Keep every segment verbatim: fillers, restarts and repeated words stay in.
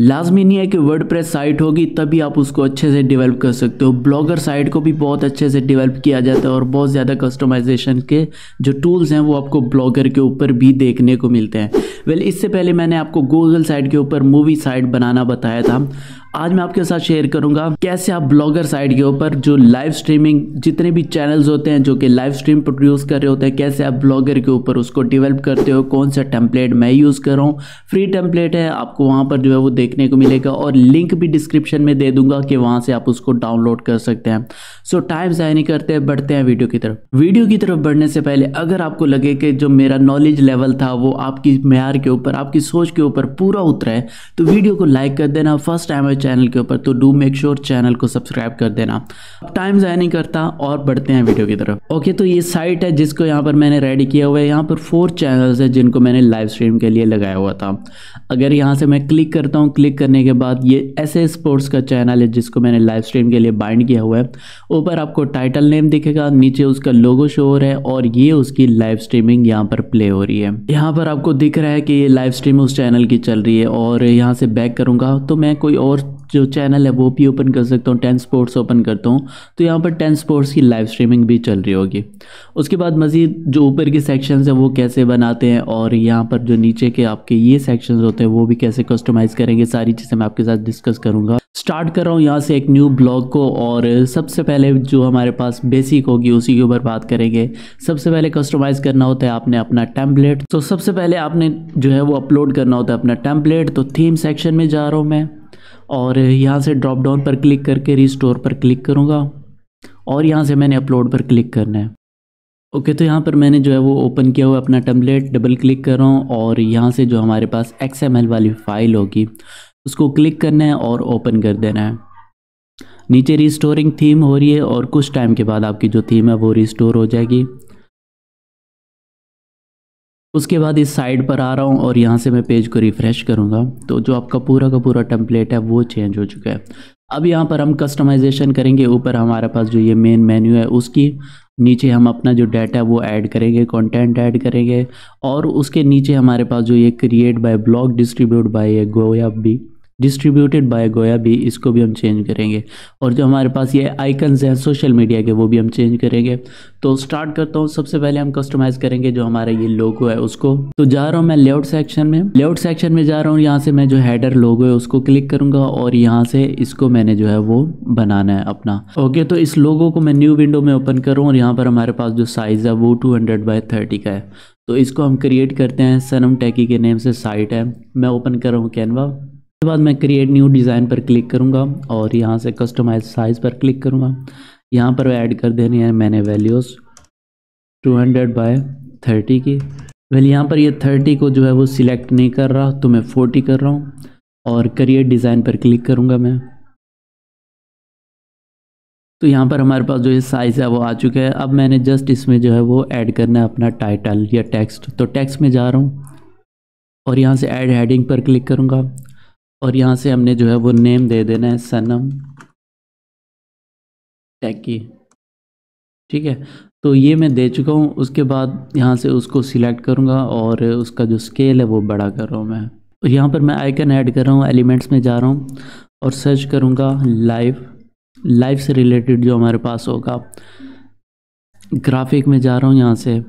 लाजमी नहीं है कि वर्डप्रेस साइट होगी तभी आप उसको अच्छे से डेवलप कर सकते हो। ब्लॉगर साइट को भी बहुत अच्छे से डेवलप किया जाता है और बहुत ज़्यादा कस्टमाइजेशन के जो टूल्स हैं वो आपको ब्लॉगर के ऊपर भी देखने को मिलते हैं। वेल इससे पहले मैंने आपको गूगल साइट के ऊपर मूवी साइट बनाना बताया था। आज मैं आपके साथ शेयर करूंगा कैसे आप ब्लॉगर साइट के ऊपर जो लाइव स्ट्रीमिंग जितने भी चैनल्स होते हैं जो कि लाइव स्ट्रीम प्रोड्यूस कर रहे होते हैं, कैसे आप ब्लॉगर के ऊपर उसको डेवलप करते हो। कौन सा टेम्पलेट मैं यूज़ कर रहा हूँ, फ्री टेम्पलेट है, आपको वहाँ पर जो है वो देखने को मिलेगा और लिंक भी डिस्क्रिप्शन में दे दूंगा कि वहाँ से आप उसको डाउनलोड कर सकते हैं। सो टाइम ज़ाया नहीं करते, बढ़ते हैं वीडियो की तरफ। वीडियो की तरफ बढ़ने से पहले अगर आपको लगे कि जो मेरा नॉलेज लेवल था वो आपकी मेयार के ऊपर, आपकी सोच के ऊपर पूरा उतरा है तो वीडियो को लाइक कर देना। फर्स्ट टाइम चैनल के ऊपर तो डू मेक श्योर चैनल को सब्सक्राइब कर देना। अब टाइम ज़ाया नहीं करता और बढ़ते हैं वीडियो की तरफ। ओके तो ये साइट है जिसको यहाँ पर मैंने रेडी किया हुआ है। यहाँ पर फोर चैनल्स है जिनको मैंने लाइव स्ट्रीम के लिए लगाया हुआ था। अगर यहाँ से मैं क्लिक करता हूँ, क्लिक करने के बाद ये ऐसे स्पोर्ट्स का चैनल है जिसको मैंने लाइव स्ट्रीम के लिए बाइंड किया हुआ है। ऊपर आपको टाइटल नेम दिखेगा, नीचे उसका लोगो शो हो रहा है और ये उसकी लाइव स्ट्रीमिंग यहाँ पर प्ले हो रही है। यहाँ पर आपको दिख रहा है कि ये लाइव स्ट्रीम उस चैनल की चल रही है और यहाँ से बैक करूँगा तो मैं कोई और जो चैनल है वो भी ओपन कर सकता हूँ। टेन स्पोर्ट्स ओपन करता हूँ तो यहाँ पर टेन स्पोर्ट्स की लाइव स्ट्रीमिंग भी चल रही होगी। उसके बाद मज़ीद जो ऊपर के सेक्शंस हैं वो कैसे बनाते हैं और यहाँ पर जो नीचे के आपके ये सेक्शंस होते हैं वो भी कैसे कस्टमाइज़ करेंगे, सारी चीज़ें मैं आपके साथ डिस्कस करूँगा। स्टार्ट कर रहा हूँ यहाँ से एक न्यू ब्लॉग को और सबसे पहले जो हमारे पास बेसिक होगी उसी के ऊपर बात करेंगे। सबसे पहले कस्टमाइज़ करना होता है आपने अपना टेम्पलेट। तो सबसे पहले आपने जो है वो अपलोड करना होता है अपना टेम्पलेट। तो थीम सेक्शन में जा रहा हूँ मैं और यहाँ से ड्रॉप डाउन पर क्लिक करके रिस्टोर पर क्लिक करूँगा और यहाँ से मैंने अपलोड पर क्लिक करना है। ओके तो यहाँ पर मैंने जो है वो ओपन किया हुआ अपना टेम्पलेट, डबल क्लिक कर रहा हूँ और यहाँ से जो हमारे पास एक्स एम एल वाली फ़ाइल होगी उसको क्लिक करना है और ओपन कर देना है। नीचे रिस्टोरिंग थीम हो रही है और कुछ टाइम के बाद आपकी जो थीम है वो रिस्टोर हो जाएगी। उसके बाद इस साइड पर आ रहा हूँ और यहाँ से मैं पेज को रिफ़्रेश करूँगा तो जो आपका पूरा का पूरा टेम्पलेट है वो चेंज हो चुका है। अब यहाँ पर हम कस्टमाइजेशन करेंगे। ऊपर हमारे पास जो ये मेन मेन्यू है उसकी नीचे हम अपना जो डाटा है वो ऐड करेंगे, कंटेंट ऐड करेंगे और उसके नीचे हमारे पास जो ये create by blog, distribute by गोया भी डिस्ट्रीब्यूटेड बाय गोया भी, इसको भी हम चेंज करेंगे और जो हमारे पास ये आइकन्स हैं सोशल मीडिया के वो भी हम चेंज करेंगे। तो स्टार्ट करता हूँ। सबसे पहले हम कस्टमाइज़ करेंगे जो हमारा ये लोगो है उसको। तो जा रहा हूँ मैं लेआउट सेक्शन में, लेआउट सेक्शन में जा रहा हूँ। यहाँ से मैं जो हेडर लोगो है उसको क्लिक करूँगा और यहाँ से इसको मैंने जो है वो बनाना है अपना। ओके तो इस लोगो को मैं न्यू विंडो में ओपन करूँ और यहाँ पर हमारे पास जो साइज़ है वो टू हंड्रेड बाई थर्टी का है। तो इसको हम क्रिएट करते हैं, सनम टैकी के नेम से साइट है। मैं ओपन कर रहा हूँ कैनवा। उसके बाद मैं क्रिएट न्यू डिज़ाइन पर क्लिक करूँगा और यहाँ से कस्टमाइज साइज़ पर क्लिक करूँगा। यहाँ पर ऐड कर देनी है मैंने values two hundred by thirty की। वेल यहाँ पर ये थर्टी को जो है वो सिलेक्ट नहीं कर रहा तो मैं फोर्टी कर रहा हूँ और क्रिएट डिज़ाइन पर क्लिक करूँगा मैं। तो यहाँ पर हमारे पास जो ये साइज़ है वो आ चुका है। अब मैंने जस्ट इसमें जो है वो ऐड करना है अपना टाइटल या टेक्स्ट। तो टेक्स्ट में जा रहा हूँ और यहाँ से ऐड हेडिंग पर क्लिक करूँगा और यहाँ से हमने जो है वो नेम दे देना है सनम टैकी, ठीक है। तो ये मैं दे चुका हूँ। उसके बाद यहाँ से उसको सिलेक्ट करूँगा और उसका जो स्केल है वो बड़ा कर रहा हूँ मैं। और यहाँ पर मैं आइकन ऐड कर रहा हूँ, एलिमेंट्स में जा रहा हूँ और सर्च करूँगा लाइव। लाइव से रिलेटेड जो हमारे पास होगा ग्राफिक में जा रहा हूँ यहाँ से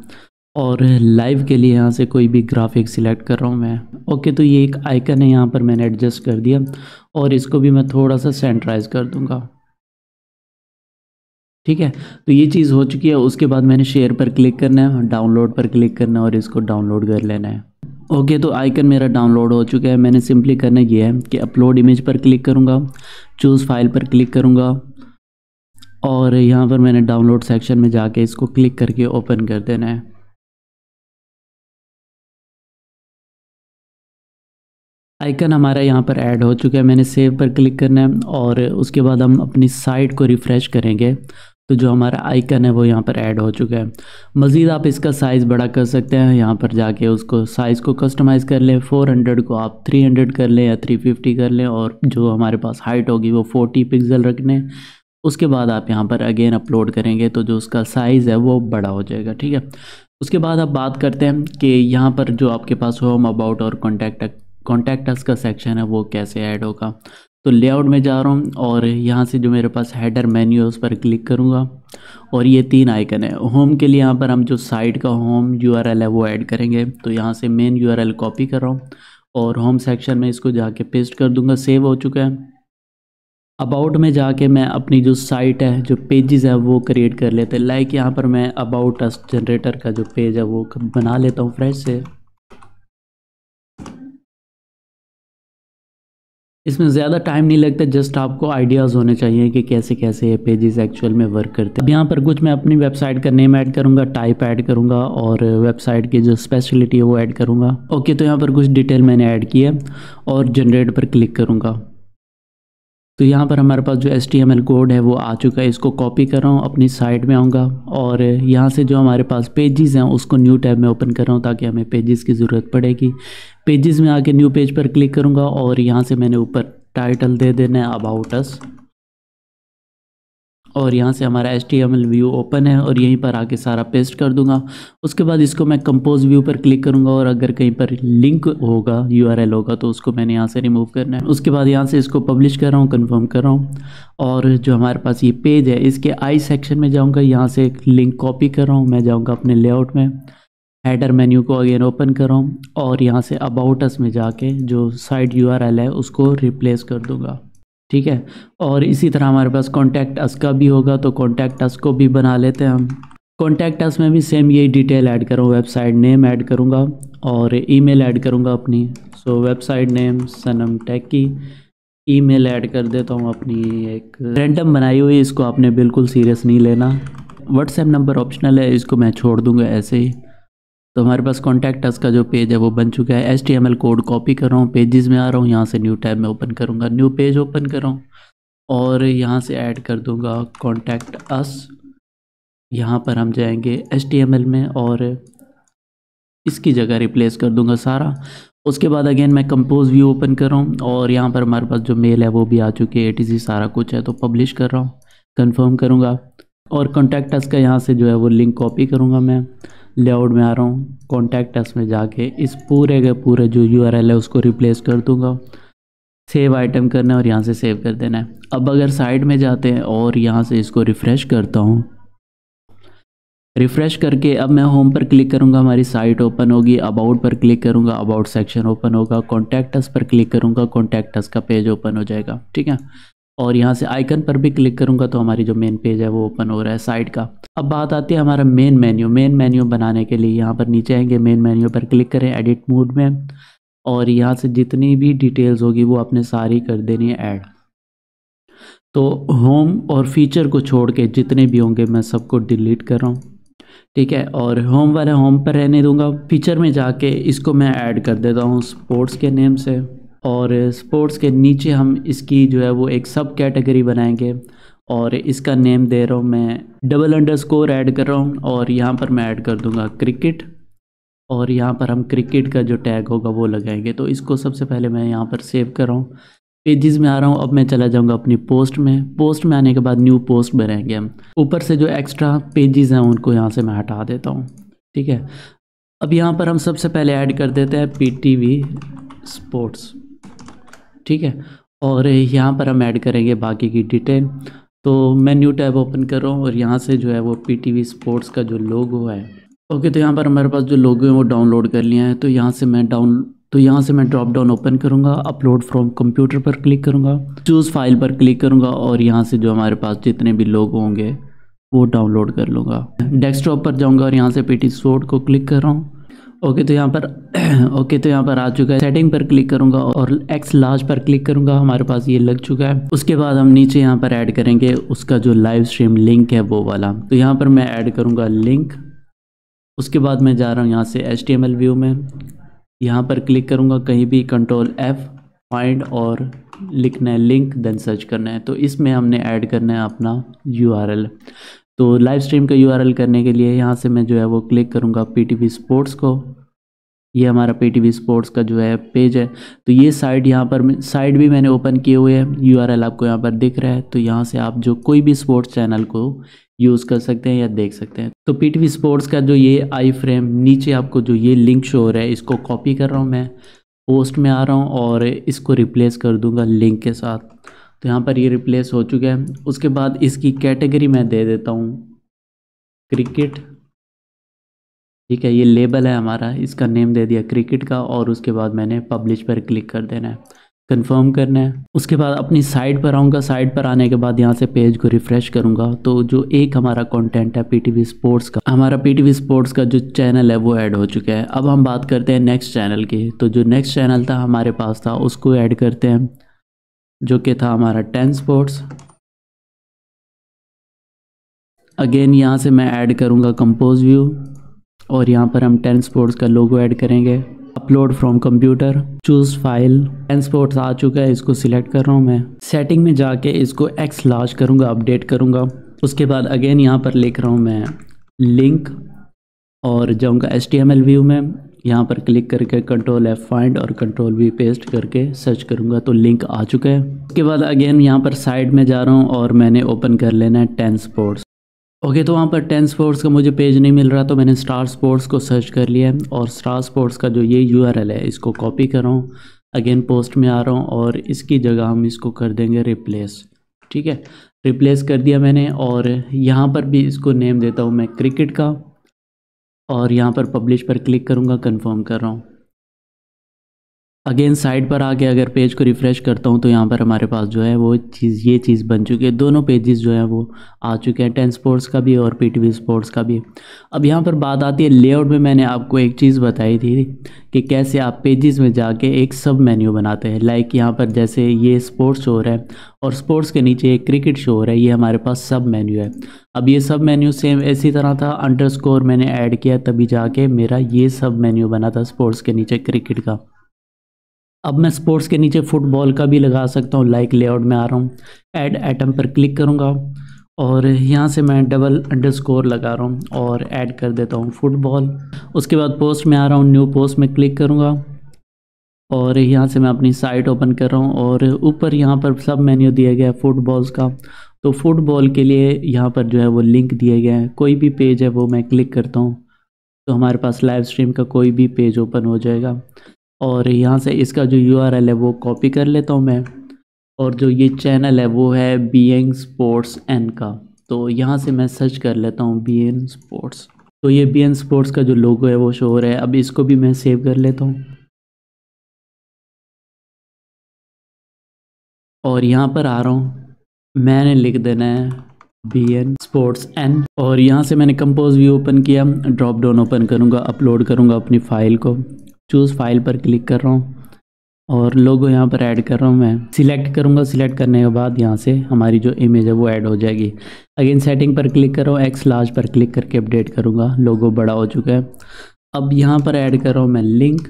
और लाइव के लिए यहाँ से कोई भी ग्राफिक सिलेक्ट कर रहा हूँ मैं। ओके तो ये एक आइकन है यहाँ पर मैंने एडजस्ट कर दिया और इसको भी मैं थोड़ा सा सेंट्राइज कर दूँगा, ठीक है। तो ये चीज़ हो चुकी है। उसके बाद मैंने शेयर पर क्लिक करना है, डाउनलोड पर क्लिक करना है और इसको डाउनलोड कर लेना है। ओके तो आइकन मेरा डाउनलोड हो चुका है। मैंने सिंपली करना ये है कि अपलोड इमेज पर क्लिक करूँगा, चूज़ फाइल पर क्लिक करूँगा और यहाँ पर मैंने डाउनलोड सेक्शन में जाके इसको क्लिक करके ओपन कर देना है। आइकन हमारा यहाँ पर ऐड हो चुका है। मैंने सेव पर क्लिक करना है और उसके बाद हम अपनी साइट को रिफ़्रेश करेंगे तो जो हमारा आइकन है वो यहाँ पर ऐड हो चुका है। मज़ीद आप इसका साइज़ बड़ा कर सकते हैं, यहाँ पर जाके उसको साइज़ को कस्टमाइज़ कर लें। फोर हंड्रेड को आप थ्री हंड्रेड कर लें या थ्री फिफ्टी कर लें और जो हमारे पास हाइट होगी वो फोर्टी पिक्सल रख लें। उसके बाद आप यहाँ पर अगेन अपलोड करेंगे तो जो उसका साइज़ है वो बड़ा हो जाएगा, ठीक है। उसके बाद आप बात करते हैं कि यहाँ पर जो आपके पास होम, अबाउट और कॉन्टैक्ट कॉन्टैक्ट अस का सेक्शन है वो कैसे ऐड होगा। तो लेआउट में जा रहा हूँ और यहाँ से जो मेरे पास हेडर मेन्यू है उस पर क्लिक करूँगा और ये तीन आइकन है। होम के लिए यहाँ पर हम जो साइट का होम यूआरएल है वो ऐड करेंगे, तो यहाँ से मेन यूआरएल कॉपी कर रहा हूँ और होम सेक्शन में इसको जाके पेस्ट कर दूँगा। सेव हो चुका है। अबाउट में जाके मैं अपनी जो साइट है जो पेजेस है वो क्रिएट कर लेते हैं। लाइक यहाँ पर मैं अबाउट अस जनरेटर का जो पेज है वो बना लेता हूँ फ्रेश से। इसमें ज़्यादा टाइम नहीं लगता, जस्ट आपको आइडियाज़ होने चाहिए कि कैसे कैसे ये पेजेस एक्चुअल में वर्क करते हैं। अब यहाँ पर कुछ मैं अपनी वेबसाइट का नेम ऐड करूँगा, टाइप ऐड करूँगा और वेबसाइट की जो स्पेशलिटी है वो ऐड करूँगा। ओके, तो यहाँ पर कुछ डिटेल मैंने ऐड की है और जनरेट पर क्लिक करूँगा। तो यहाँ पर हमारे पास जो H T M L code है वो आ चुका है। इसको कॉपी कर रहा हूँ, अपनी साइट में आऊँगा और यहाँ से जो हमारे पास पेजेस हैं उसको न्यू टैब में ओपन कर रहा हूँ ताकि हमें पेजेस की ज़रूरत पड़ेगी। पेजेस में आके न्यू पेज पर क्लिक करूँगा और यहाँ से मैंने ऊपर टाइटल दे देना है अबाउट अस और यहाँ से हमारा H T M L view open है और यहीं पर आके सारा पेस्ट कर दूंगा। उसके बाद इसको मैं कंपोज व्यू पर क्लिक करूंगा और अगर कहीं पर लिंक होगा यूआरएल होगा तो उसको मैंने यहाँ से रिमूव करना है। उसके बाद यहाँ से इसको पब्लिश कर रहा हूँ, कंफर्म कर रहा हूँ और जो हमारे पास ये पेज है इसके आई सेक्शन में जाऊँगा। यहाँ से एक लिंक कॉपी कर रहा हूँ, मैं जाऊँगा अपने लेआउट में, हेडर मेन्यू को अगेन ओपन कर रहा हूँ और यहाँ से अबाउट अस में जाके जो साइट यूआरएल है उसको रिप्लेस कर दूँगा। ठीक है, और इसी तरह हमारे पास कॉन्टैक्ट अस का भी होगा तो कॉन्टैक्ट अस को भी बना लेते हैं हम। कॉन्टैक्ट अस में भी सेम यही डिटेल ऐड करूँगा, वेबसाइट नेम ऐड करूँगा और ईमेल ऐड करूँगा अपनी। So website name Sanam tech की, ईमेल ऐड कर देता हूँ अपनी एक रैंडम बनाई हुई, इसको आपने बिल्कुल सीरियस नहीं लेना। व्हाट्सएप नंबर ऑप्शनल है, इसको मैं छोड़ दूँगा ऐसे ही। तो हमारे पास कॉन्टैक्ट अस का जो पेज है वो बन चुका है। H T M L code copy कर रहा हूँ, पेजेस में आ रहा हूँ, यहाँ से न्यू टैब में ओपन करूँगा, न्यू पेज ओपन कर रहा हूँ और यहाँ से ऐड कर दूँगा कॉन्टैक्ट अस। यहाँ पर हम जाएंगे एच टी एम एल में और इसकी जगह रिप्लेस कर दूँगा सारा। उसके बाद अगेन मैं कंपोज व्यू ओपन कर रहा हूँ और यहाँ पर हमारे पास जो मेल है वो भी आ चुकी है, ए टू ज़ेड सारा कुछ है। तो पब्लिश कर रहा हूँ, कन्फर्म करूँगा और कॉन्टैक्ट अस का यहाँ से जो है वो लिंक कॉपी करूँगा। मैं लेआउट में आ रहा हूँ, कॉन्टैक्ट अस में जाके इस पूरे के पूरे जो यूआरएल है उसको रिप्लेस कर दूँगा। सेव आइटम करना है और यहाँ से सेव कर देना है। अब अगर साइड में जाते हैं और यहाँ से इसको रिफ़्रेश करता हूँ, रिफ़्रेश करके अब मैं होम पर क्लिक करूँगा, हमारी साइट ओपन होगी। अबाउट पर क्लिक करूँगा, अबाउट सेक्शन ओपन होगा। कॉन्टैक्ट अस पर क्लिक करूँगा, कॉन्टैक्ट अस का पेज ओपन हो जाएगा। ठीक है, और यहाँ से आइकन पर भी क्लिक करूँगा तो हमारी जो मेन पेज है वो ओपन हो रहा है साइट का। अब बात आती है हमारा मेन मेन्यू। मेन मेन्यू बनाने के लिए यहाँ पर नीचे आएंगे, मेन मेन्यू पर क्लिक करें एडिट मोड में और यहाँ से जितनी भी डिटेल्स होगी वो आपने सारी कर देनी है ऐड। तो होम और फीचर को छोड़ के जितने भी होंगे मैं सबको डिलीट कर रहा हूँ। ठीक है, और होम वाले होम पर रहने दूँगा। फीचर में जाके इसको मैं ऐड कर देता हूँ स्पोर्ट्स के नेम से और स्पोर्ट्स के नीचे हम इसकी जो है वो एक सब कैटेगरी बनाएंगे और इसका नेम दे रहा हूँ मैं, डबल अंडरस्कोर ऐड कर रहा हूँ और यहाँ पर मैं ऐड कर दूँगा क्रिकेट और यहाँ पर हम क्रिकेट का जो टैग होगा वो लगाएंगे। तो इसको सबसे पहले मैं यहाँ पर सेव कर रहा हूँ। पेजेस में आ रहा हूँ, अब मैं चला जाऊँगा अपनी पोस्ट में। पोस्ट में आने के बाद न्यू पोस्ट बनाएंगे हम। ऊपर से जो एक्स्ट्रा पेजेस हैं उनको यहाँ से मैं हटा देता हूँ। ठीक है, अब यहाँ पर हम सबसे पहले ऐड कर देते हैं पी टी वी स्पोर्ट्स। ठीक है, और यहाँ पर हम ऐड करेंगे बाकी की डिटेल। तो मैं न्यू टैब ओपन कर रहा हूँ और यहाँ से जो है वो पीटीवी स्पोर्ट्स का जो लोगो है। ओके, तो यहाँ पर हमारे पास जो लोगो है वो डाउनलोड कर लिया है। तो यहाँ से मैं डाउन तो यहाँ से मैं ड्रॉप डाउन ओपन करूँगा, अपलोड फ्रॉम कंप्यूटर पर क्लिक करूँगा, चूज़ फाइल पर क्लिक करूँगा और यहाँ से जो हमारे पास जितने भी लोगो होंगे वो डाउनलोड कर लूँगा। डेस्कटॉप पर जाऊँगा और यहाँ से पीटी स्पोर्ट को क्लिक कर रहा हूँ। ओके, तो यहाँ पर ओके तो यहाँ पर आ चुका है। सेटिंग पर क्लिक करूँगा और एक्स लार्ज पर क्लिक करूँगा, हमारे पास ये लग चुका है। उसके बाद हम नीचे यहाँ पर ऐड करेंगे उसका जो लाइव स्ट्रीम लिंक है वो वाला। तो यहाँ पर मैं ऐड करूँगा लिंक। उसके बाद मैं जा रहा हूँ यहाँ से H T M L view में, यहाँ पर क्लिक करूँगा कहीं भी, कंट्रोल एफ, फाइंड और लिखना है लिंक, देन सर्च करना है। तो इसमें हमने ऐड करना है अपना यू आर एल। तो लाइव स्ट्रीम का यूआरएल करने के लिए यहाँ से मैं जो है वो क्लिक करूँगा पीटीवी स्पोर्ट्स को। ये हमारा पीटीवी स्पोर्ट्स का जो है पेज है। तो ये साइट यहाँ पर साइट भी मैंने ओपन किए हुए हैं, यूआरएल आपको यहाँ पर दिख रहा है। तो यहाँ से आप जो कोई भी स्पोर्ट्स चैनल को यूज़ कर सकते हैं या देख सकते हैं। तो पीटीवी स्पोर्ट्स का जो ये आई फ्रेम नीचे आपको जो ये लिंक शो हो रहा है इसको कॉपी कर रहा हूँ मैं, पोस्ट में आ रहा हूँ और इसको रिप्लेस कर दूँगा लिंक के साथ। तो यहाँ पर ये रिप्लेस हो चुका है। उसके बाद इसकी कैटेगरी मैं दे देता हूँ क्रिकेट, ठीक है, ये लेबल है हमारा, इसका नेम दे दिया क्रिकेट का। और उसके बाद मैंने पब्लिश पर क्लिक कर देना है, कंफर्म करना है। उसके बाद अपनी साइट पर आऊँगा, साइट पर आने के बाद यहाँ से पेज को रिफ़्रेश करूँगा। तो जो एक हमारा कंटेंट है पीटीवी स्पोर्ट्स का, हमारा पीटीवी स्पोर्ट्स का जो चैनल है वो ऐड हो चुका है। अब हम बात करते हैं नेक्स्ट चैनल की। तो जो नेक्स्ट चैनल था हमारे पास था उसको ऐड करते हैं, जो कि था हमारा टेन स्पोर्ट्स। अगेन यहाँ से मैं ऐड करूँगा कंपोज व्यू और यहाँ पर हम टेन स्पोर्ट्स का लोगो ऐड करेंगे। Upload from computer, choose file, ten sports आ चुका है, इसको सिलेक्ट कर रहा हूँ मैं। सेटिंग में जाके इसको एक्स लार्ज करूँगा, अपडेट करूँगा। उसके बाद अगेन यहाँ पर लिख रहा हूँ मैं लिंक और जाऊँगा H T M L view में। यहाँ पर क्लिक करके कंट्रोल एफ फाइंड और कंट्रोल वी पेस्ट करके सर्च करूँगा तो लिंक आ चुका है। उसके बाद अगेन यहाँ पर साइड में जा रहा हूँ और मैंने ओपन कर लेना है टेन स्पोर्ट्स। ओके okay, तो वहाँ पर टेन स्पोर्ट्स का मुझे पेज नहीं मिल रहा तो मैंने स्टार स्पोर्ट्स को सर्च कर लिया है और स्टार स्पोर्ट्स का जो ये यूआरएल है इसको कॉपी कर रहा हूँ। अगेन पोस्ट में आ रहा हूँ और इसकी जगह हम इसको कर देंगे रिप्लेस, ठीक है, रिप्लेस कर दिया मैंने। और यहाँ पर भी इसको नेम देता हूँ मैं क्रिकेट का और यहाँ पर पब्लिश पर क्लिक करूँगा, कन्फर्म कर रहा हूँ। अगेन साइड पर आके अगर पेज को रिफ़्रेश करता हूँ तो यहाँ पर हमारे पास जो है वो चीज़ ये चीज़ बन चुकी है। दोनों पेजेस जो है वो आ चुके हैं, टेन स्पोर्ट्स का भी और पीटीवी स्पोर्ट्स का भी। अब यहाँ पर बात आती है लेआउट में। मैंने आपको एक चीज़ बताई थी कि कैसे आप पेजेस में जाके एक सब मेन्यू बनाते हैं। लाइक यहाँ पर जैसे ये स्पोर्ट्स शो हो रहा है और स्पोर्ट्स के नीचे एक क्रिकेट शो हो रहा है, ये हमारे पास सब मेन्यू है। अब ये सब मेन्यू सेम इसी तरह था, अंडरस्कोर मैंने ऐड किया तभी जाके मेरा ये सब मेन्यू बना था स्पोर्ट्स के नीचे क्रिकेट का। अब मैं स्पोर्ट्स के नीचे फुटबॉल का भी लगा सकता हूँ। लाइक लेआउट में आ रहा हूँ, ऐड आइटम पर क्लिक करूँगा और यहाँ से मैं डबल अंडरस्कोर लगा रहा हूँ और ऐड कर देता हूँ फुटबॉल। उसके बाद पोस्ट में आ रहा हूँ, न्यू पोस्ट में क्लिक करूँगा और यहाँ से मैं अपनी साइट ओपन कर रहा हूँ और ऊपर यहाँ पर सब मेन्यू दिया गया है फुटबॉल्स का। तो फुटबॉल के लिए यहाँ पर जो है वो लिंक दिए गए हैं, कोई भी पेज है वो मैं क्लिक करता हूँ तो हमारे पास लाइव स्ट्रीम का कोई भी पेज ओपन हो जाएगा। और यहाँ से इसका जो यूआरएल है वो कॉपी कर लेता हूँ मैं और जो ये चैनल है वो है बीइंग स्पोर्ट्स एन का। तो यहाँ से मैं सर्च कर लेता हूँ बीएन स्पोर्ट्स, तो ये बीएन स्पोर्ट्स का जो लोगो है वो शो हो रहा है। अब इसको भी मैं सेव कर लेता हूँ और यहाँ पर आ रहा हूँ, मैंने लिख देना है बीएन स्पोर्ट्स एन। और यहाँ से मैंने कंपोज व्यू ओपन किया, ड्रॉप डाउन ओपन करूँगा, अपलोड करूँगा अपनी फ़ाइल को, चूज़ फाइल पर क्लिक कर रहा हूँ और लोगो यहाँ पर ऐड कर रहा हूँ मैं, सिलेक्ट करूँगा। सिलेक्ट करने के बाद यहाँ से हमारी जो इमेज है वो ऐड हो जाएगी। अगेन सेटिंग पर क्लिक कर रहा हूँ, एक्स लार्ज पर क्लिक करके अपडेट करूँगा, लोगो बड़ा हो चुका है। अब यहाँ पर ऐड कर रहा हूँ मैं लिंक,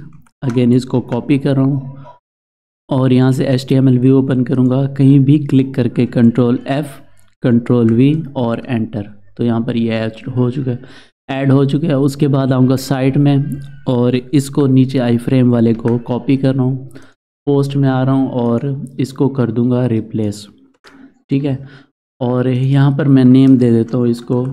अगेन इसको कॉपी कर रहा हूँ और यहाँ से H T M L view open करूँगा, कहीं भी क्लिक करके कंट्रोल एफ़, कंट्रोल वी और एंटर। तो यहाँ पर ये ऐड हो चुका है ऐड हो चुके हैं। उसके बाद आऊँगा साइट में और इसको नीचे आई फ्रेम वाले को कॉपी कर रहा हूँ, पोस्ट में आ रहा हूँ और इसको कर दूँगा रिप्लेस, ठीक है। और यहाँ पर मैं नेम दे देता हूँ इसको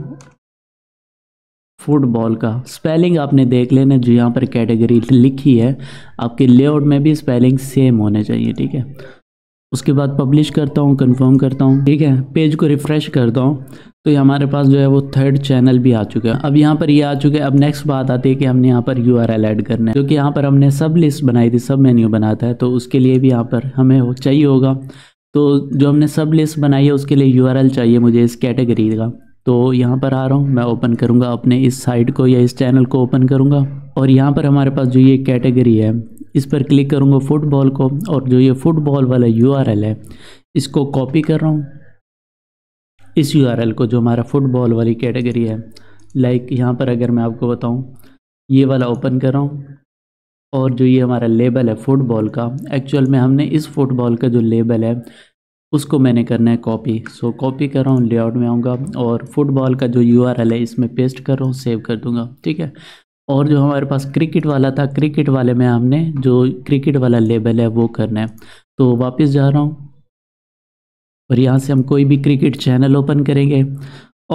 फुटबॉल का। स्पेलिंग आपने देख लेना, जो यहाँ पर कैटेगरी लिखी है आपके लेआउट में भी स्पेलिंग सेम होने चाहिए, ठीक है। उसके बाद पब्लिश करता हूँ, कंफर्म करता हूँ, ठीक है, पेज को रिफ़्रेश करता हूँ तो ये हमारे पास जो है वो थर्ड चैनल भी आ चुका है। अब यहाँ पर ये यह आ चुका है। अब नेक्स्ट बात आती है कि हमने यहाँ पर यूआरएल ऐड करना है, क्योंकि यहाँ पर हमने सब लिस्ट बनाई थी, सब मेन्यू बनाता है, तो उसके लिए भी यहाँ पर हमें हो, चाहिए होगा। तो जो हमने सब लिस्ट बनाई है उसके लिए यूआरएल चाहिए मुझे इस कैटेगरी का। तो यहाँ पर आ रहा हूँ मैं, ओपन करूँगा अपने इस साइट को या इस चैनल को ओपन करूँगा और यहाँ पर हमारे पास जो ये कैटेगरी है इस पर क्लिक करूँगा फुटबॉल को और जो ये फुटबॉल वाला यूआरएल है इसको कॉपी कर रहा हूँ, इस यूआरएल को जो हमारा फुटबॉल वाली कैटेगरी है। लाइक यहाँ पर अगर मैं आपको बताऊँ, ये वाला ओपन कर रहा हूँ और जो ये हमारा लेबल है फुटबॉल का, एक्चुअल में हमने इस फुटबॉल का जो लेबल है उसको मैंने करना है कॉपी। सो कॉपी कर रहा हूँ, लेआउट में आऊँगा और फुटबॉल का जो यूआरएल है इसमें पेस्ट कर रहा हूँ, सेव कर दूँगा, ठीक है। और जो हमारे पास क्रिकेट वाला था, क्रिकेट वाले में हमने जो क्रिकेट वाला लेबल है वो करना है। तो वापस जा रहा हूँ और यहाँ से हम कोई भी क्रिकेट चैनल ओपन करेंगे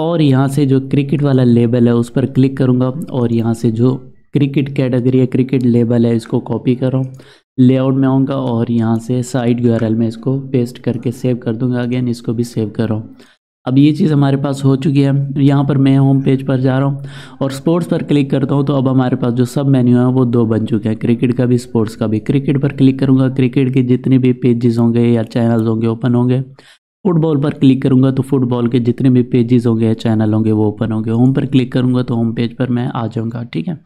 और यहाँ से जो क्रिकेट वाला लेबल है उस पर क्लिक करूँगा और यहाँ से जो क्रिकेट कैटेगरी है, क्रिकेट लेबल है, इसको कॉपी कर रहा हूँ। लेआउट में आऊँगा और यहाँ से साइड यूआरएल में इसको पेस्ट करके सेव कर दूंगा। अगेन इसको भी सेव कर रहा हूँ। अब ये चीज़ हमारे पास हो चुकी है। यहाँ पर मैं होम पेज पर जा रहा हूँ और स्पोर्ट्स पर क्लिक करता हूँ तो अब हमारे पास जो सब मेन्यू है वो दो बन चुके हैं, क्रिकेट का भी स्पोर्ट्स का भी। क्रिकेट पर क्लिक करूँगा, क्रिकेट के जितने भी पेजेस होंगे या चैनल्स होंगे ओपन होंगे। फुटबॉल पर क्लिक करूंगा तो फुटबॉल के जितने भी पेजेस होंगे या चैनल होंगे वो ओपन होंगे। होम पर क्लिक करूंगा तो होम पेज पर मैं आ जाऊंगा। ठीक है,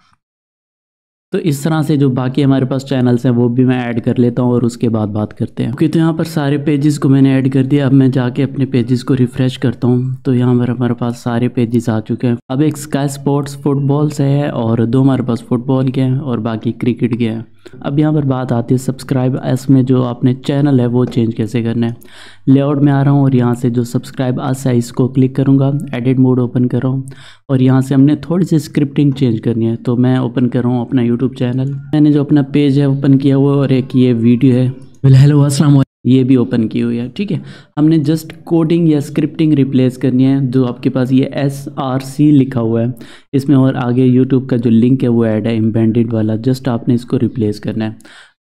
तो इस तरह से जो बाकी हमारे पास चैनल्स हैं वो भी मैं ऐड कर लेता हूं और उसके बाद बात करते हैं। ओके, तो यहाँ पर सारे पेजेस को मैंने ऐड कर दिया। अब मैं जाके अपने पेजेस को रिफ़्रेश करता हूँ तो यहाँ पर हमारे पास सारे पेजेस आ चुके हैं। अब एक स्काई स्पोर्ट्स फुटबॉल से है और दो हमारे पास फुटबॉल के हैं और बाकी क्रिकेट के हैं। अब यहाँ पर बात आती है सब्सक्राइब अस में जो आपने चैनल है वो चेंज कैसे करना है। लेआउट में आ रहा हूँ और यहाँ से जो सब्सक्राइब अस है इसको क्लिक करूँगा, एडिट मोड ओपन कर रहा हूँ और यहाँ से हमने थोड़ी सी स्क्रिप्टिंग चेंज करनी है। तो मैं ओपन कर रहा हूँ अपना यूट्यूब चैनल। मैंने जो अपना पेज है ओपन किया हुआ और एक ये वीडियो है हेलो अस्सलाम ये भी ओपन की हुई है। ठीक है, हमने जस्ट कोडिंग या स्क्रिप्टिंग रिप्लेस करनी है। जो आपके पास ये एस आर सी लिखा हुआ है इसमें और आगे यूट्यूब का जो लिंक है वो ऐड है एम्बेडेड वाला, जस्ट आपने इसको रिप्लेस करना है।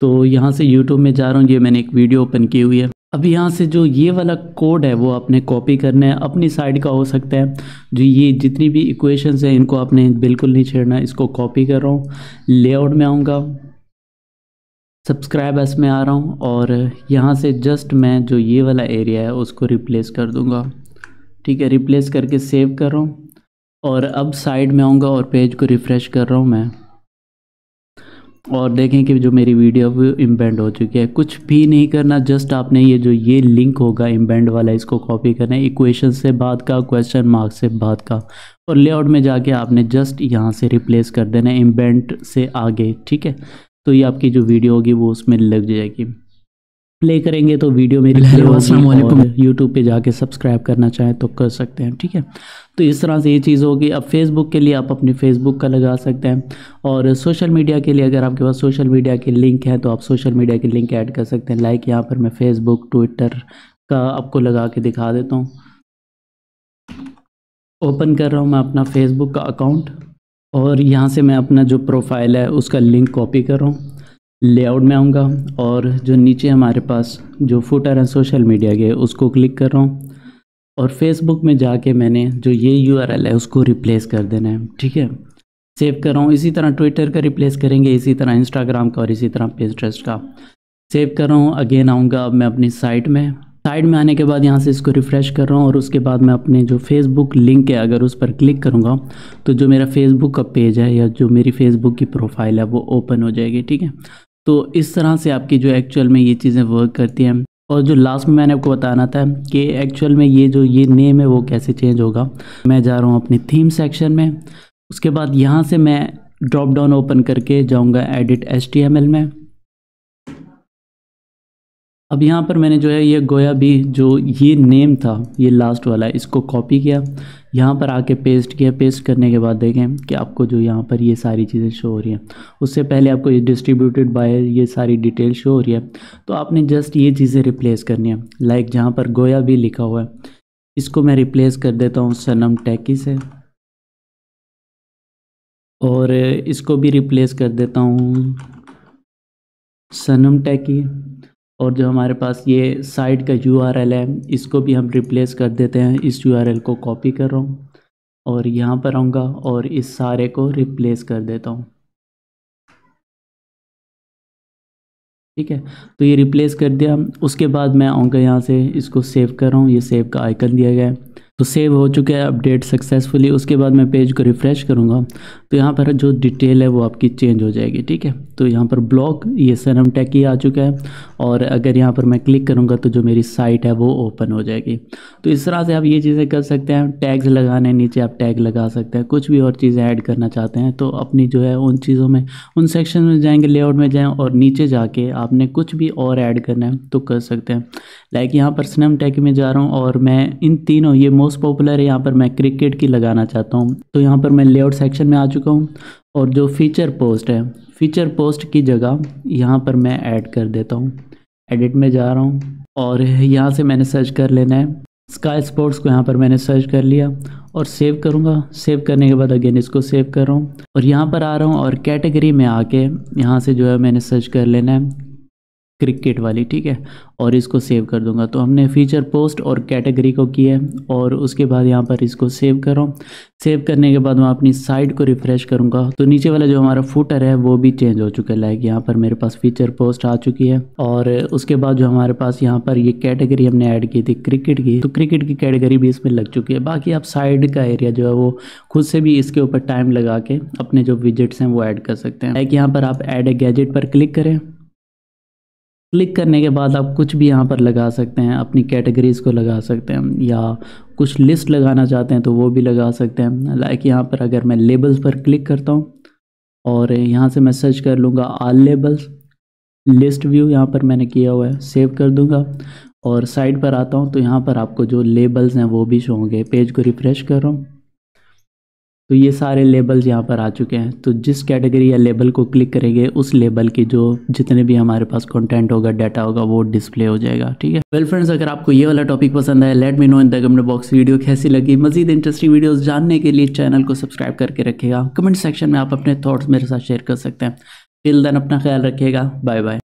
तो यहाँ से यूट्यूब में जा रहा हूँ, ये मैंने एक वीडियो ओपन की हुई है। अब यहाँ से जो ये वाला कोड है वो आपने कॉपी करना है, अपनी साइड का हो सकता है। जो ये जितनी भी इक्वेशंस हैं इनको आपने बिल्कुल नहीं छेड़ना, इसको कॉपी कर रहा हूँ। लेआउट में आऊँगा, सब्सक्राइब एस में आ रहा हूँ और यहाँ से जस्ट मैं जो ये वाला एरिया है उसको रिप्लेस कर दूँगा। ठीक है, रिप्लेस करके सेव कर रहा हूँ और अब साइड में आऊँगा और पेज को रिफ़्रेश कर रहा हूँ मैं और देखें कि जो मेरी वीडियो वो इम्बेंड हो चुकी है। कुछ भी नहीं करना, जस्ट आपने ये जो ये लिंक होगा इम्बेंड वाला इसको कॉपी करना है, इक्वेशन से बाद का क्वेश्चन मार्क से बाद का, और लेआउट में जाके आपने जस्ट यहाँ से रिप्लेस कर देना है इम्बेंड से आगे। ठीक है, तो ये आपकी जो वीडियो होगी वो उसमें लग जाएगी। प्ले करेंगे तो वीडियो मेरी यूट्यूब पे जाके सब्सक्राइब करना चाहें तो कर सकते हैं। ठीक है, तो इस तरह से ये चीज़ होगी। अब फेसबुक के लिए आप अपने फेसबुक का लगा सकते हैं और सोशल मीडिया के लिए अगर आपके पास सोशल मीडिया के लिंक है तो आप सोशल मीडिया के लिंक ऐड कर सकते हैं। लाइक यहाँ पर मैं फेसबुक ट्विटर का आपको लगा के दिखा देता हूँ। ओपन कर रहा हूँ मैं अपना फेसबुक का अकाउंट और यहाँ से मैं अपना जो प्रोफाइल है उसका लिंक कॉपी कर रहा हूँ। लेआउट में आऊँगा और जो नीचे हमारे पास जो फुटर है सोशल मीडिया के उसको क्लिक कर रहा हूँ और फेसबुक में जाके मैंने जो ये यूआरएल है उसको रिप्लेस कर देना है। ठीक है, सेव कर रहा हूँ। इसी तरह ट्विटर का रिप्लेस करेंगे, इसी तरह इंस्टाग्राम का और इसी तरह पिंटरेस्ट का। सेव कर रहा हूँ, अगेन आऊँगा अब मैं अपनी साइट में। साइड में आने के बाद यहाँ से इसको रिफ़्रेश कर रहा हूँ और उसके बाद मैं अपने जो फेसबुक लिंक है अगर उस पर क्लिक करूँगा तो जो मेरा फेसबुक का पेज है या जो मेरी फेसबुक की प्रोफाइल है वो ओपन हो जाएगी। ठीक है, तो इस तरह से आपकी जो एक्चुअल में ये चीज़ें वर्क करती हैं। और जो लास्ट में मैंने आपको बताना था कि एक्चुअल में ये जो ये नेम है वो कैसे चेंज होगा। मैं जा रहा हूँ अपने थीम सेक्शन में, उसके बाद यहाँ से मैं ड्रॉप डाउन ओपन करके जाऊँगा edit H T M L में। अब यहाँ पर मैंने जो है ये गोया भी जो ये नेम था ये लास्ट वाला इसको कॉपी किया, यहाँ पर आके पेस्ट किया। पेस्ट करने के बाद देखें कि आपको जो यहाँ पर ये सारी चीज़ें शो हो रही हैं। उससे पहले आपको ये डिस्ट्रीब्यूटेड बाय ये सारी डिटेल शो हो रही है, तो आपने जस्ट ये चीज़ें रिप्लेस करनी है। लाइक जहाँ पर गोया भी लिखा हुआ है इसको मैं रिप्लेस कर देता हूँ सनम टैकी से और इसको भी रिप्लेस कर देता हूँ सनम टैकी। और जो हमारे पास ये साइट का यूआरएल है इसको भी हम रिप्लेस कर देते हैं। इस यूआरएल को कॉपी कर रहा हूँ और यहाँ पर आऊँगा और इस सारे को रिप्लेस कर देता हूँ। ठीक है, तो ये रिप्लेस कर दिया। उसके बाद मैं आऊँगा यहाँ से इसको सेव कर रहा हूँ, ये सेव का आइकन दिया गया है। तो सेव हो चुका है अपडेट सक्सेसफुली। उसके बाद मैं पेज को रिफ़्रेश करूँगा तो यहाँ पर जो डिटेल है वो आपकी चेंज हो जाएगी। ठीक है, तो यहाँ पर ब्लॉग ये सनम टैकी आ चुका है और अगर यहाँ पर मैं क्लिक करूँगा तो जो मेरी साइट है वो ओपन हो जाएगी। तो इस तरह से आप ये चीज़ें कर सकते हैं। टैग्स लगाने नीचे आप टैग लगा सकते हैं, कुछ भी और चीज़ें ऐड करना चाहते हैं तो अपनी जो है उन चीज़ों में उन सेक्शन में जाएँगे, लेआउट में जाएँ और नीचे जाके आपने कुछ भी और ऐड करना है तो कर सकते हैं। लाइक यहाँ पर सनम टैकी में जा रहा हूँ और मैं इन तीनों ये मोस्ट पॉपुलर है, यहाँ पर मैं क्रिकेट की लगाना चाहता हूँ तो यहाँ पर मैं लेआउट सेक्शन में आ चुका हूँ और जो फीचर पोस्ट है फीचर पोस्ट की जगह यहाँ पर मैं ऐड कर देता हूँ। एडिट में जा रहा हूँ और यहाँ से मैंने सर्च कर लेना है स्काई स्पोर्ट्स को। यहाँ पर मैंने सर्च कर लिया और सेव करूँगा। सेव करने के बाद अगेन इसको सेव कर रहा हूँ और यहाँ पर आ रहा हूँ और कैटेगरी में आके यहाँ से जो है मैंने सर्च कर लेना है क्रिकेट वाली, ठीक है। और इसको सेव कर दूंगा। तो हमने फीचर पोस्ट और कैटेगरी को किया है और उसके बाद यहाँ पर इसको सेव कर रहा हूँ। सेव करने के बाद मैं अपनी साइट को रिफ़्रेश करूँगा तो नीचे वाला जो हमारा फूटर है वो भी चेंज हो चुका है। लाइक यहाँ पर मेरे पास फीचर पोस्ट आ चुकी है और उसके बाद जो हमारे पास यहाँ पर ये कैटेगरी हमने ऐड की थी क्रिकेट की, तो क्रिकेट की कैटेगरी भी इसमें लग चुकी है। बाकी आप साइड का एरिया जो है वो खुद से भी इसके ऊपर टाइम लगा के अपने जो विजिट्स हैं वो ऐड कर सकते हैं। लाइक यहाँ पर आप ऐड ए गैजेट पर क्लिक करें। क्लिक करने के बाद आप कुछ भी यहाँ पर लगा सकते हैं, अपनी कैटेगरीज़ को लगा सकते हैं या कुछ लिस्ट लगाना चाहते हैं तो वो भी लगा सकते हैं। लाइक यहाँ पर अगर मैं लेबल्स पर क्लिक करता हूँ और यहाँ से मैं सर्च कर लूँगा ऑल लेबल्स, लिस्ट व्यू यहाँ पर मैंने किया हुआ है, सेव कर दूँगा और साइड पर आता हूँ तो यहाँ पर आपको जो लेबल्स हैं वो भी शो होंगे। पेज को रिफ़्रेश कर रहा हूँ तो ये सारे लेबल्स यहाँ पर आ चुके हैं। तो जिस कैटेगरी या लेबल को क्लिक करेंगे उस लेबल की जो जितने भी हमारे पास कंटेंट होगा, डाटा होगा, वो डिस्प्ले हो जाएगा, ठीक है। वेल फ्रेंड्स, अगर आपको ये वाला टॉपिक पसंद आया let me know in the comment box. Video कैसी लगी, मजीद इंटरेस्टिंग वीडियोस जानने के लिए चैनल को सब्सक्राइब करके रखेगा। कमेंट सेक्शन में आप अपने थॉट्स मेरे साथ शेयर कर सकते हैं। टिल देन अपना ख्याल रखिएगा। Bye bye.